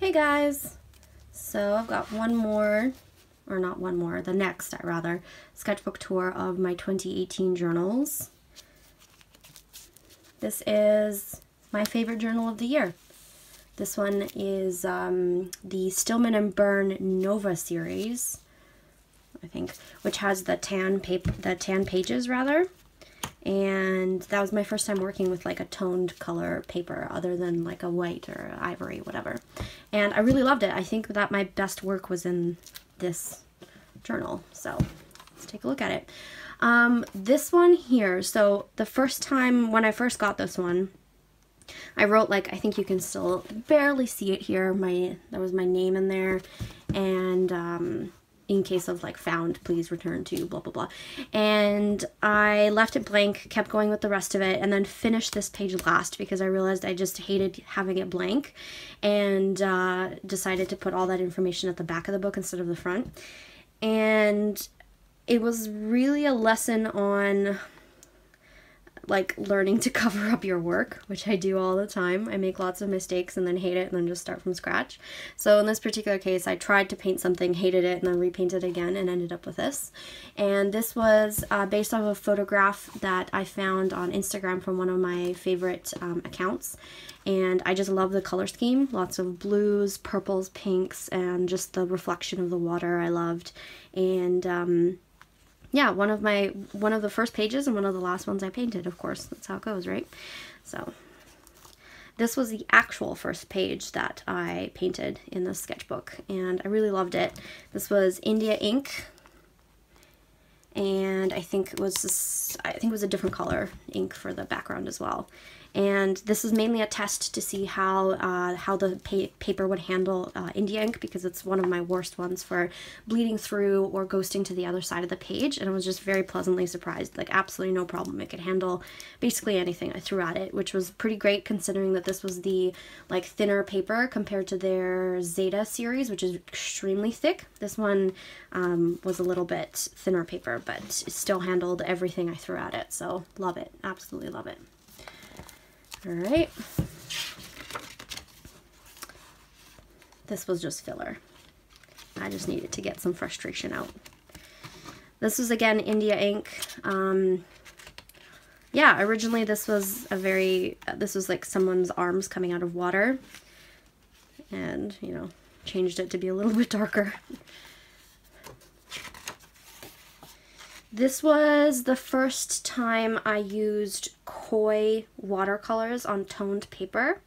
Hey guys, so I've got one more, or not one more, the next rather, sketchbook tour of my 2018 journals. This is my favorite journal of the year. This one is the Stillman and Byrne Nova Series, I think, which has the tan pages rather. And that was my first time working with like a toned color paper other than like a white or ivory, whatever. And I really loved it. I think that my best work was in this journal. So let's take a look at it. This one here, so the first time when I first got this one, I wrote like, I think you can still barely see it here, there was my name in there, and in case of like found, please return to blah blah blah, and I left it blank, kept going with the rest of it, and then finished this page last because I realized I just hated having it blank, and decided to put all that information at the back of the book instead of the front. And it was really a lesson on like learning to cover up your work, which I do all the time. I make lots of mistakes and then hate it and then just start from scratch. So in this particular case, I tried to paint something, hated it, and then repainted again and ended up with this. And this was based off a photograph that I found on Instagram from one of my favorite accounts. And I just love the color scheme. Lots of blues, purples, pinks, and just the reflection of the water I loved. And yeah, one of the first pages and one of the last ones I painted, of course. That's how it goes, right? So this was the actual first page that I painted in this sketchbook, and I really loved it. This was India ink, and I think it was a different color ink for the background as well. And this is mainly a test to see how the paper would handle India ink, because it's one of my worst ones for bleeding through or ghosting to the other side of the page. And I was just very pleasantly surprised, like absolutely no problem. It could handle basically anything I threw at it, which was pretty great considering that this was the like thinner paper compared to their Zeta series, which is extremely thick. This one was a little bit thinner paper, but it still handled everything I threw at it. So love it, absolutely love it. All right, this was just filler. I just needed to get some frustration out. This was again India ink. Yeah, originally this was like someone's arms coming out of water, and you know, changed it to be a little bit darker. This was the first time I used koi watercolors on toned paper.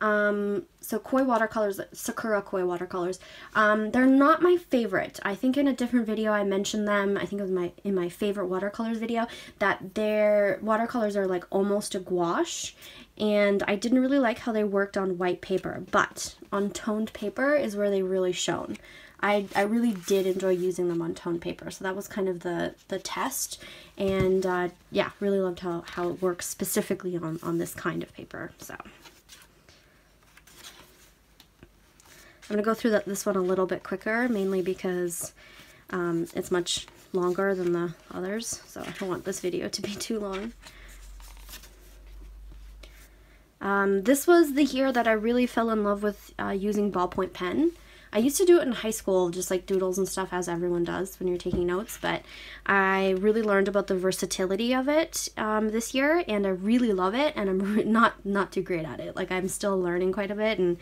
So koi watercolors, Sakura koi watercolors, they're not my favorite. I think in a different video I mentioned them, I think it was in my favorite watercolors video, that their watercolors are like almost a gouache, and I didn't really like how they worked on white paper, but on toned paper is where they really shone. I really did enjoy using them on toned paper, so that was kind of the test, and yeah, really loved how it works specifically on this kind of paper. So I'm going to go through this one a little bit quicker, mainly because it's much longer than the others, so I don't want this video to be too long. This was the year that I really fell in love with using ballpoint pen. I used to do it in high school, just like doodles and stuff, as everyone does when you're taking notes, but I really learned about the versatility of it this year, and I really love it, and I'm not too great at it. Like, I'm still learning quite a bit and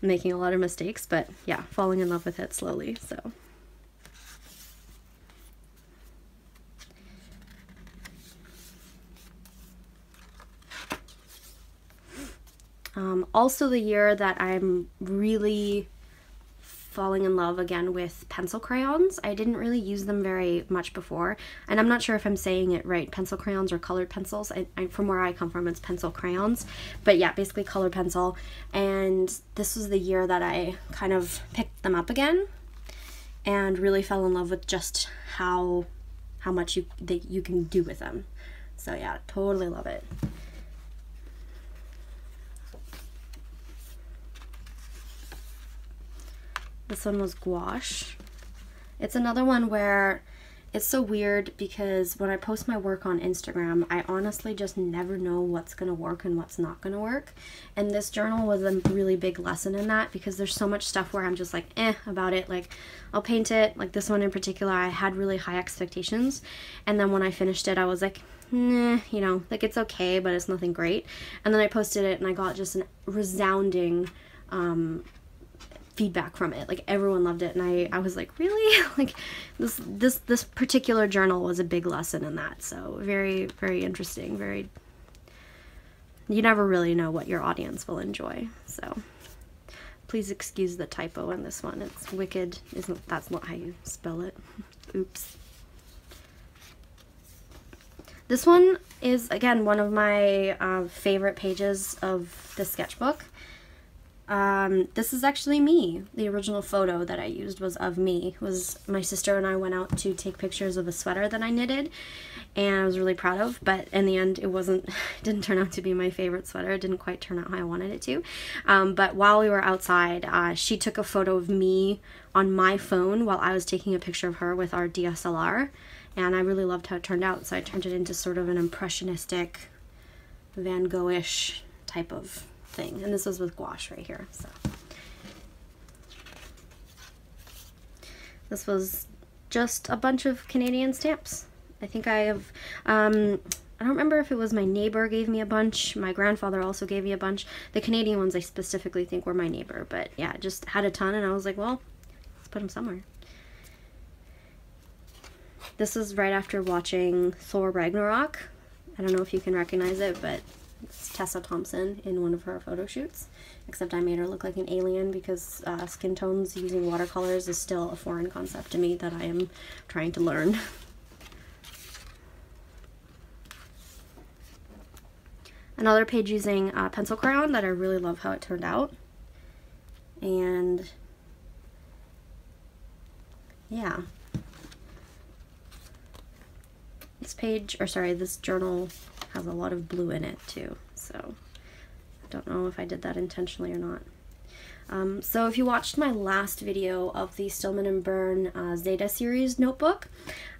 making a lot of mistakes, but yeah, falling in love with it slowly, so. Also the year that I'm really falling in love again with pencil crayons. I didn't really use them very much before, and I'm not sure if I'm saying it right, pencil crayons or colored pencils. From where I come from, it's pencil crayons, but yeah, basically colored pencil. And this was the year that I kind of picked them up again and really fell in love with just how much you can do with them. So yeah, totally love it. This one was gouache. It's another one where It's so weird because when I post my work on Instagram, I honestly just never know what's going to work and what's not going to work. And this journal was a really big lesson in that, because there's so much stuff where I'm just like, eh, about it. Like, I'll paint it. Like this one in particular, I had really high expectations. And then when I finished it, I was like, nah, you know, like it's okay, but it's nothing great. And then I posted it and I got just a resounding feedback from it. Like everyone loved it, and I was like, really? Like this particular journal was a big lesson in that. So very, very interesting. Very, you never really know what your audience will enjoy. So please excuse the typo in this one. It's wicked. Isn't that's not how you spell it? Oops. This one is again one of my favorite pages of the sketchbook. This is actually me. The original photo that I used was of me. It was my sister and I went out to take pictures of a sweater that I knitted, and I was really proud of, but in the end it didn't turn out to be my favorite sweater. It didn't quite turn out how I wanted it to. But while we were outside, she took a photo of me on my phone while I was taking a picture of her with our DSLR, and I really loved how it turned out, so I turned it into sort of an impressionistic, Van Gogh-ish type of thing, and this was with gouache right here. So this was just a bunch of Canadian stamps. I think I have I don't remember if it was my neighbor gave me a bunch, my grandfather also gave me a bunch. The Canadian ones I specifically think were my neighbor, but yeah, just had a ton, and I was like, well, let's put them somewhere. This is right after watching Thor Ragnarok. I don't know if you can recognize it, but it's Tessa Thompson in one of her photo shoots, except I made her look like an alien because skin tones using watercolors is still a foreign concept to me that I am trying to learn. Another page using a pencil crayon that I really love how it turned out. And yeah. This journal has a lot of blue in it too, so I don't know if I did that intentionally or not. So if you watched my last video of the Stillman & Byrne Zeta series notebook,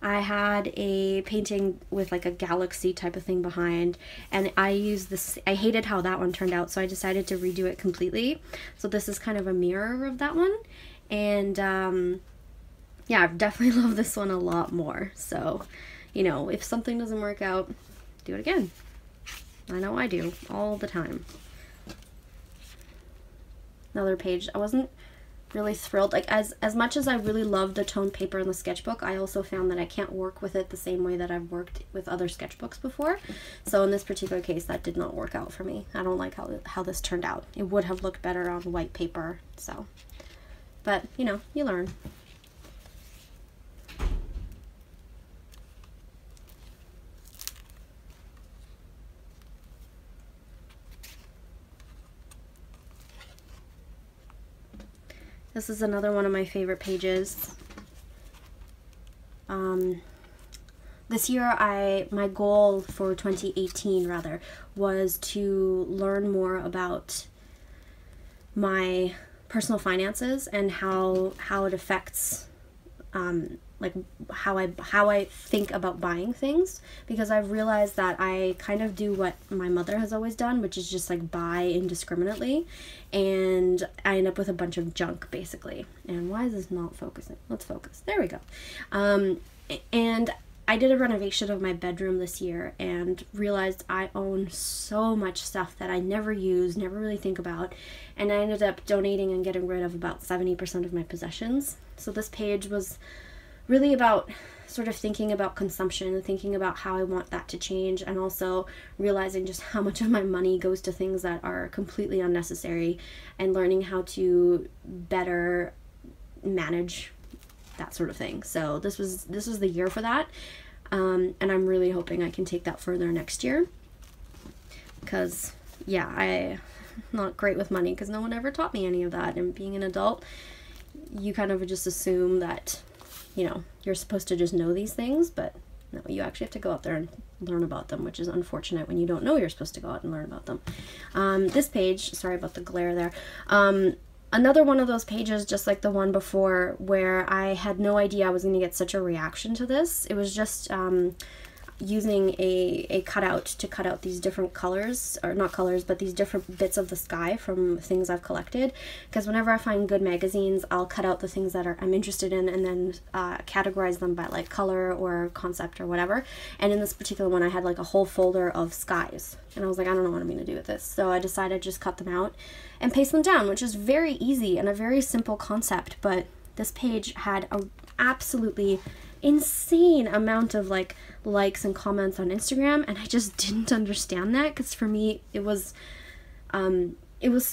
I had a painting with like a galaxy type of thing behind, and I used this. I hated how that one turned out, so I decided to redo it completely. So this is kind of a mirror of that one, and yeah, I definitely love this one a lot more. So, you know, if something doesn't work out, do it again. I know I do, all the time. Another page. I wasn't really thrilled. Like, as much as I really love the toned paper in the sketchbook, I also found that I can't work with it the same way that I've worked with other sketchbooks before. So in this particular case, that did not work out for me. I don't like how this turned out. It would have looked better on white paper, so. But, you know, you learn. This is another one of my favorite pages. This year, my goal for 2018 rather was to learn more about my personal finances and how it affects like how I think about buying things, because I've realized that I kind of do what my mother has always done, which is just like buy indiscriminately, and I end up with a bunch of junk basically. And why is this not focusing? Let's focus. There we go. And I did a renovation of my bedroom this year and realized I own so much stuff that I never use, never really think about, and I ended up donating and getting rid of about 70% of my possessions. So this page was really about sort of thinking about consumption and thinking about how I want that to change, and also realizing just how much of my money goes to things that are completely unnecessary, and learning how to better manage that sort of thing. So this was the year for that, and I'm really hoping I can take that further next year, because yeah, I'm not great with money because no one ever taught me any of that, and being an adult you kind of just assume that, you know, you're supposed to just know these things, but no, you actually have to go out there and learn about them, which is unfortunate when you don't know you're supposed to go out and learn about them. This page, sorry about the glare there, Another one of those pages, just like the one before, where I had no idea I was going to get such a reaction to this. It was just using a cutout to cut out these different colors, or not colors, but these different bits of the sky from things I've collected. Because whenever I find good magazines, I'll cut out the things that I'm interested in and then categorize them by like color or concept or whatever. And in this particular one, I had like a whole folder of skies. And I was like, I don't know what I'm going to do with this. So I decided just cut them out and paste them down, which is very easy and a very simple concept. But this page had an absolutely insane amount of like likes and comments on Instagram, and I just didn't understand that, because for me it was so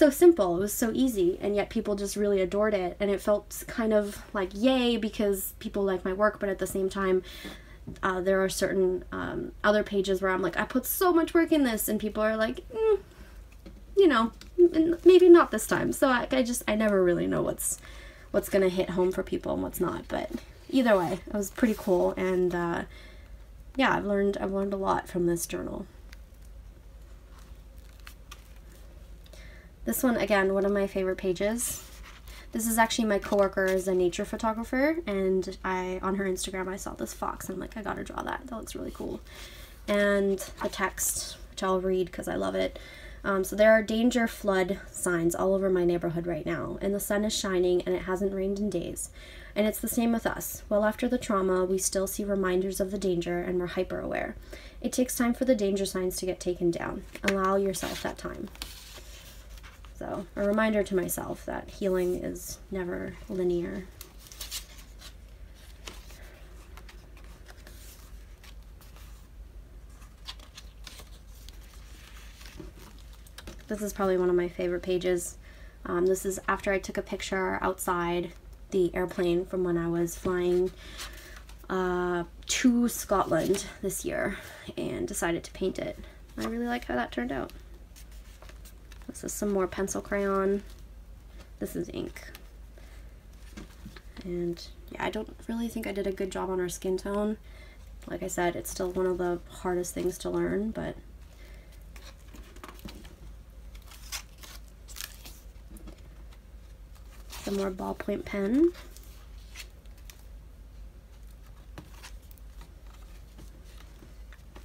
simple, it was so easy, and yet people just really adored it, and it felt kind of like yay because people like my work, but at the same time there are certain other pages where I'm like, I put so much work in this, and people are like, you know, maybe not this time. So I never really know what's gonna hit home for people and what's not, but either way, it was pretty cool, and yeah, I've learned a lot from this journal. This one, again, one of my favorite pages. This is actually my coworker is a nature photographer, and on her Instagram I saw this fox, and I'm like, I gotta draw that. That looks really cool. And the text, which I'll read because I love it. So there are danger flood signs all over my neighborhood right now, and the sun is shining and it hasn't rained in days. And it's the same with us. Well after the trauma, we still see reminders of the danger, and we're hyper aware. It takes time for the danger signs to get taken down. Allow yourself that time. So, a reminder to myself that healing is never linear. This is probably one of my favorite pages. This is after I took a picture outside the airplane from when I was flying to Scotland this year and decided to paint it. I really like how that turned out. This is some more pencil crayon. This is ink. And yeah, I don't really think I did a good job on our skin tone. Like I said, it's still one of the hardest things to learn, but some more ballpoint pen.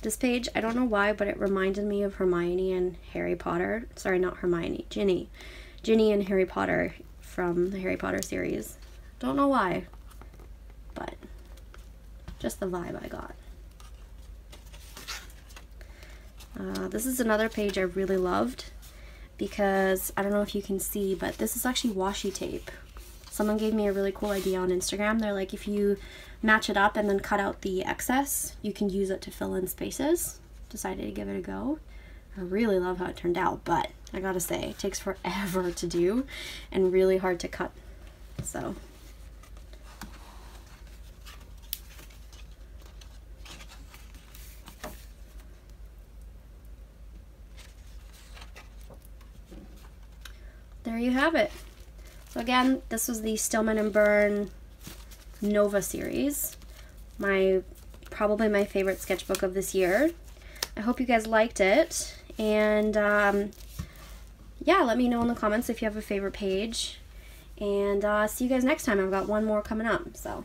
This page, I don't know why, but it reminded me of Hermione and Harry Potter. Sorry, not Hermione, Ginny. Ginny and Harry Potter from the Harry Potter series. Don't know why, but just the vibe I got. This is another page I really loved, because I don't know if you can see, but this is actually washi tape. Someone gave me a really cool idea on Instagram. They're like, if you match it up and then cut out the excess, you can use it to fill in spaces. Decided to give it a go. I really love how it turned out, but I gotta say, it takes forever to do and really hard to cut. So there you have it. So again, this was the Stillman and Byrne Nova series, probably my favorite sketchbook of this year. I hope you guys liked it, and yeah, let me know in the comments if you have a favorite page, and see you guys next time. I've got one more coming up, so.